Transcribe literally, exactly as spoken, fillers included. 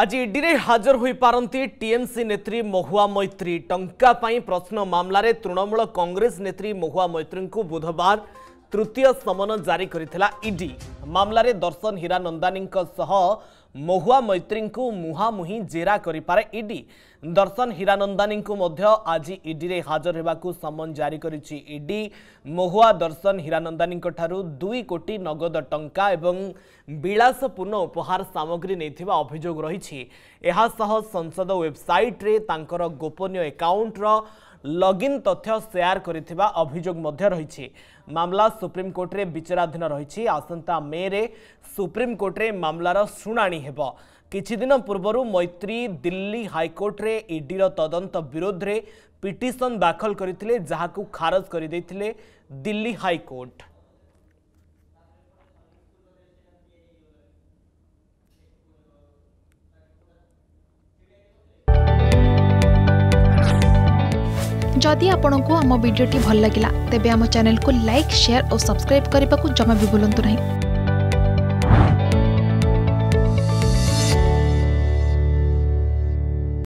आज ईडी रे हाजर हो पारती टीएमसी नेत्री महुआ मैत्री टंका पाई प्रश्न मामलार तृणमूल कांग्रेस नेत्री महुआ मैत्री को बुधवार तृतीय समन जारी करिथिला ईडी। मामलार दर्शन हीरानंदानी सह महुआ मैत्री को मुहामुही जेरा करिपारे ईडी। दर्शन हीरानंदानी को मध्य आज ईडी रे हाजर होगा समन जारी करिछि ईडी। महुआ दर्शन हीरानंदानी ठारू दुई कोटी नगद टंका एवं विलासपूर्ण उपहार सामग्री नेथिबा अभियोग रही। संसद वेबसाइट रे तांकर गोपनीय अकाउंट रो लगइन तथ्य शेयर करिथिबा अभियोग मध्य रही। मामला सुप्रीम कोर्ट रे विचाराधीन रही। आसंता मे रे सुप्रीम कोर्ट रे मामलार शुणाणी हेबो। किछि दिन पूर्वरु मैत्री दिल्ली हाईकोर्ट रे ईडी रो तदंत विरोध रे पिटिशन दाखल करथिले, जहाकु खारज करि दैथिले दिल्ली हाईकोर्ट। जदि आपंक आम भिड्टे भल लगा तेब आम चैनल को लाइक, शेयर और सब्सक्राइब करने को जमा भी भूलु नहीं।